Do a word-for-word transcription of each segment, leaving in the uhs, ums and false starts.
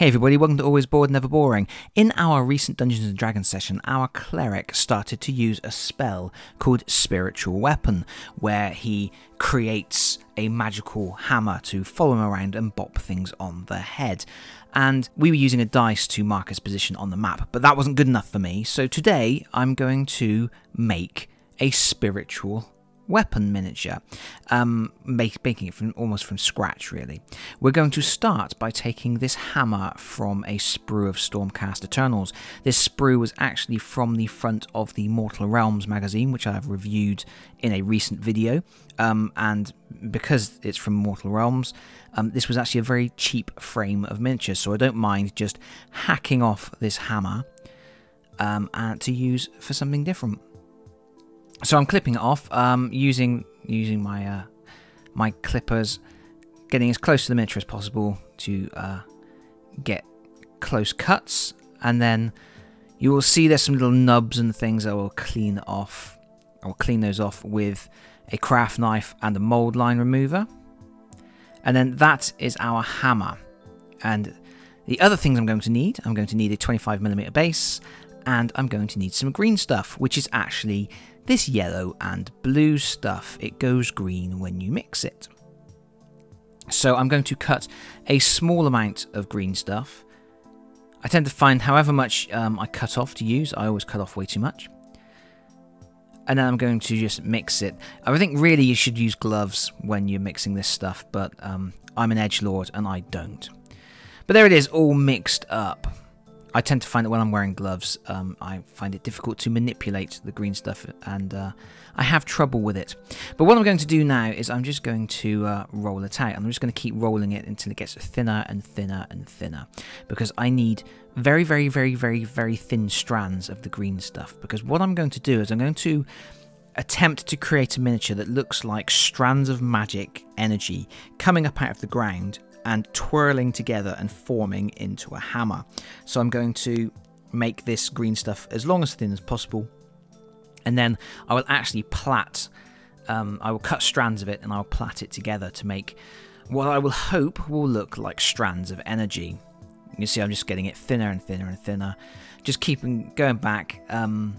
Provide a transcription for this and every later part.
Hey everybody, welcome to Always Bored, Never Boring. In our recent Dungeons and Dragons session, our cleric started to use a spell called Spiritual Weapon, where he creates a magical hammer to follow him around and bop things on the head. And we were using a dice to mark his position on the map, but that wasn't good enough for me, so today I'm going to make a Spiritual Weapon. Weapon miniature, um, make, making it from almost from scratch really. We're going to start by taking this hammer from a sprue of Stormcast Eternals. This sprue was actually from the front of the Mortal Realms magazine, which I've reviewed in a recent video, um, and because it's from Mortal Realms, um, this was actually a very cheap frame of miniatures, so I don't mind just hacking off this hammer um, and to use for something different. So I'm clipping it off um, using using my uh, my clippers, getting as close to the miniature as possible to uh, get close cuts, and then you will see there's some little nubs and things I will clean off. I will clean those off with a craft knife and a mold line remover, and then that is our hammer. And the other things I'm going to need, I'm going to need a twenty-five millimeter base, and I'm going to need some green stuff, which is actually this yellow and blue stuff. It goes green when you mix it. So I'm going to cut a small amount of green stuff. I tend to find however much um, I cut off to use, I always cut off way too much. And then I'm going to just mix it. I think really you should use gloves when you're mixing this stuff, but um, I'm an edgelord and I don't. But there it is, all mixed up. I tend to find that when I'm wearing gloves, um, I find it difficult to manipulate the green stuff, and uh, I have trouble with it. But what I'm going to do now is I'm just going to uh, roll it out, and I'm just going to keep rolling it until it gets thinner and thinner and thinner, because I need very, very, very, very, very thin strands of the green stuff, because what I'm going to do is I'm going to attempt to create a miniature that looks like strands of magic energy coming up out of the ground and twirling together and forming into a hammer. So I'm going to make this green stuff as long as thin as possible, and then I will actually plait, um, I will cut strands of it and I'll plait it together to make what I will hope will look like strands of energy. You see I'm just getting it thinner and thinner and thinner, just keeping going back um,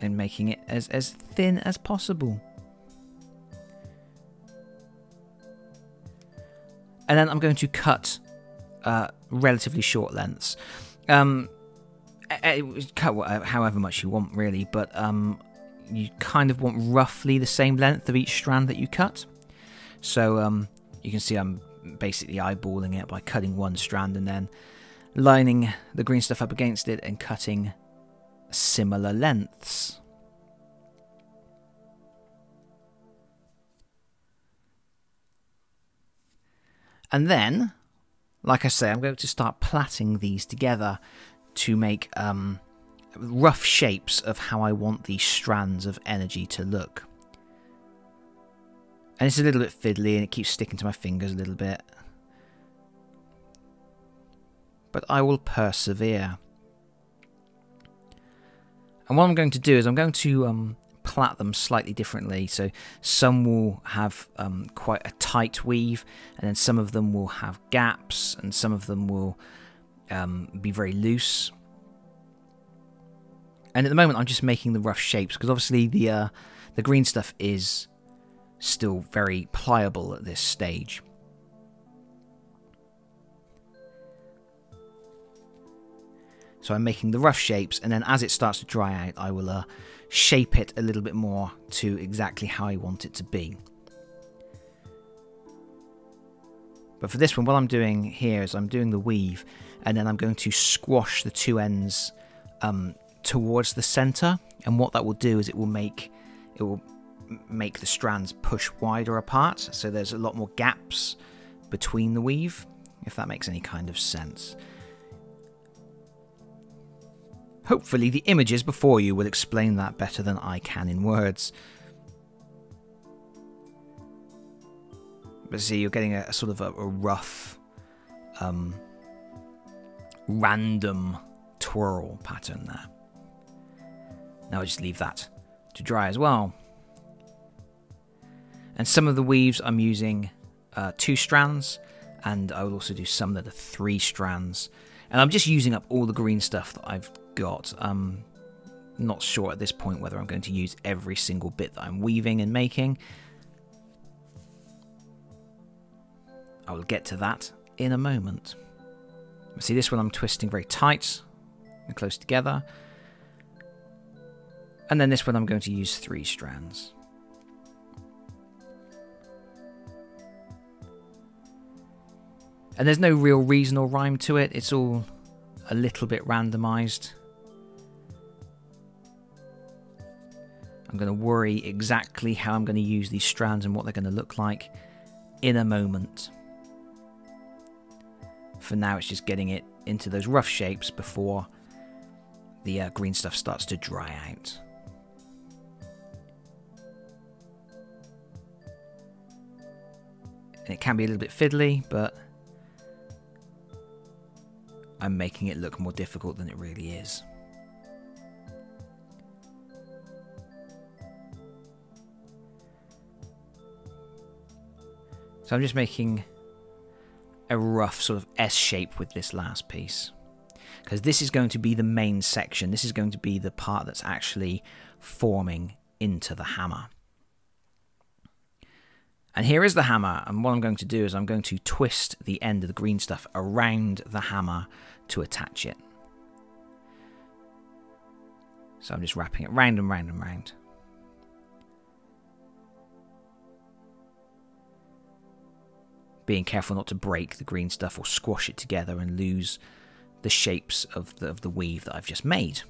and making it as, as thin as possible. And then I'm going to cut uh, relatively short lengths. Um, cut whatever, however much you want, really, but um, you kind of want roughly the same length of each strand that you cut. So um, you can see I'm basically eyeballing it by cutting one strand and then lining the green stuff up against it and cutting similar lengths. And then, like I say, I'm going to start plaiting these together to make um, rough shapes of how I want these strands of energy to look. And it's a little bit fiddly and it keeps sticking to my fingers a little bit. But I will persevere. And what I'm going to do is I'm going to um, plait them slightly differently, so some will have um, quite a tight weave, and then some of them will have gaps, and some of them will um, be very loose. And at the moment I'm just making the rough shapes, because obviously the, uh, the green stuff is still very pliable at this stage. So I'm making the rough shapes, and then as it starts to dry out, I will uh, shape it a little bit more to exactly how I want it to be. But for this one, what I'm doing here is I'm doing the weave, and then I'm going to squash the two ends um, towards the center. And what that will do is it will make it will make the strands push wider apart, so there's a lot more gaps between the weave, if that makes any kind of sense. Hopefully the images before you will explain that better than I can in words. But see, you're getting a, a sort of a, a rough, um, random twirl pattern there. Now I'll just leave that to dry as well. And some of the weaves I'm using uh, two strands, and I will also do some that are three strands. And I'm just using up all the green stuff that I've got. Um, not sure at this point whether I'm going to use every single bit that I'm weaving and making. I will get to that in a moment. See, this one I'm twisting very tight and close together. And then this one I'm going to use three strands. And there's no real reason or rhyme to it. It's all a little bit randomized. I'm going to worry exactly how I'm going to use these strands and what they're going to look like in a moment. For now, it's just getting it into those rough shapes before the uh, green stuff starts to dry out. And it can be a little bit fiddly, but I'm making it look more difficult than it really is. So I'm just making a rough sort of S shape with this last piece, because this is going to be the main section. This is going to be the part that's actually forming into the hammer. And here is the hammer, and what I'm going to do is I'm going to twist the end of the green stuff around the hammer to attach it. So I'm just wrapping it round and round and round. Being careful not to break the green stuff or squash it together and lose the shapes of the, of the weave that I've just made.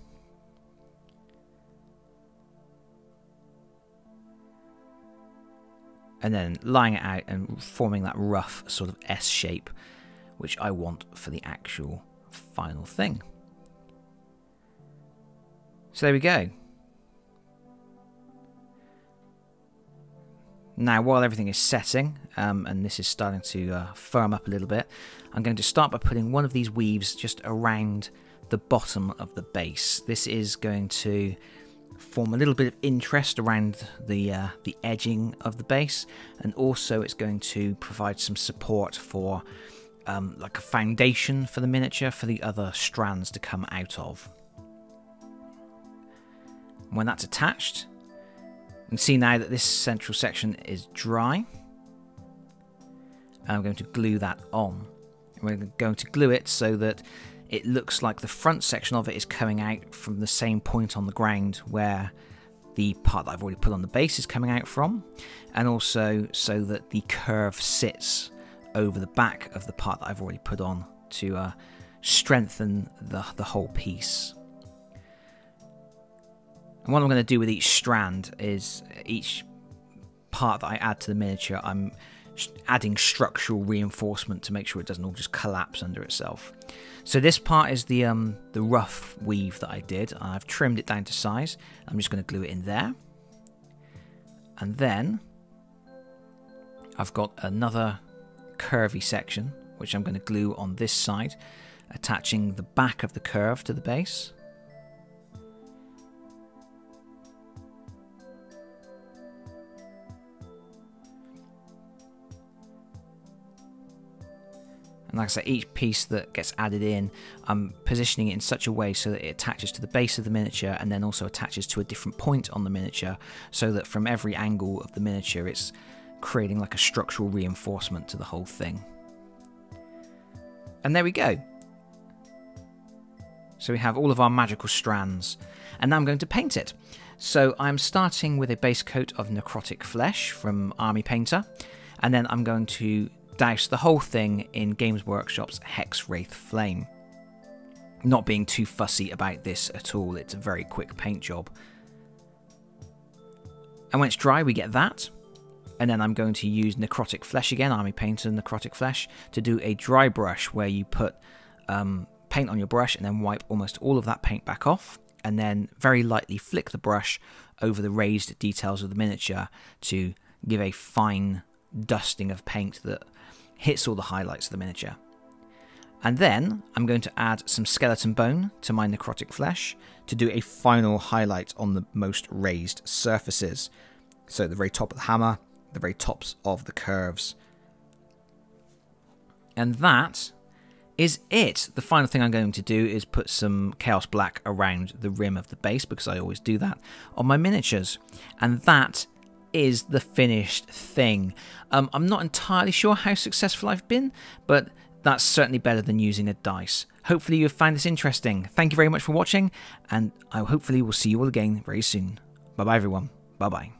And then lying it out and forming that rough sort of S shape, which I want for the actual final thing. So there we go. Now, while everything is setting, um, and this is starting to uh, firm up a little bit, I'm going to start by putting one of these weaves just around the bottom of the base. This is going to form a little bit of interest around the uh, the edging of the base, and also it's going to provide some support for um, like a foundation for the miniature for the other strands to come out of. And when that's attached, you can see now that this central section is dry, and I'm going to glue that on. We're going to glue it so that it looks like the front section of it is coming out from the same point on the ground where the part that I've already put on the base is coming out from, and also so that the curve sits over the back of the part that I've already put on to uh, strengthen the, the whole piece. And what I'm going to do with each strand is each part that I add to the miniature, I'm adding structural reinforcement to make sure it doesn't all just collapse under itself. So this part is the um, the rough weave that I did. I've trimmed it down to size. I'm just going to glue it in there. And then I've got another curvy section, which I'm going to glue on this side, attaching the back of the curve to the base. And like I said, each piece that gets added in, I'm positioning it in such a way so that it attaches to the base of the miniature and then also attaches to a different point on the miniature, so that from every angle of the miniature, it's creating like a structural reinforcement to the whole thing. And there we go. So we have all of our magical strands. And now I'm going to paint it. So I'm starting with a base coat of Necrotic Flesh from Army Painter, and then I'm going to douse the whole thing in Games Workshop's Hex Wraith Flame. Not being too fussy about this at all, it's a very quick paint job. And when it's dry, we get that. And then I'm going to use Necrotic Flesh again, Army Painter Necrotic Flesh, to do a dry brush where you put um, paint on your brush and then wipe almost all of that paint back off, and then very lightly flick the brush over the raised details of the miniature to give a fine dusting of paint that hits all the highlights of the miniature. And then I'm going to add some skeleton bone to my Necrotic Flesh to do a final highlight on the most raised surfaces. So the very top of the hammer, the very tops of the curves. And that is it. The final thing I'm going to do is put some Chaos Black around the rim of the base, because I always do that on my miniatures. And that is the finished thing. Um, I'm not entirely sure how successful I've been, but that's certainly better than using a dice. Hopefully you've found this interesting. Thank you very much for watching, and I hopefully will see you all again very soon. Bye-bye, everyone. Bye-bye.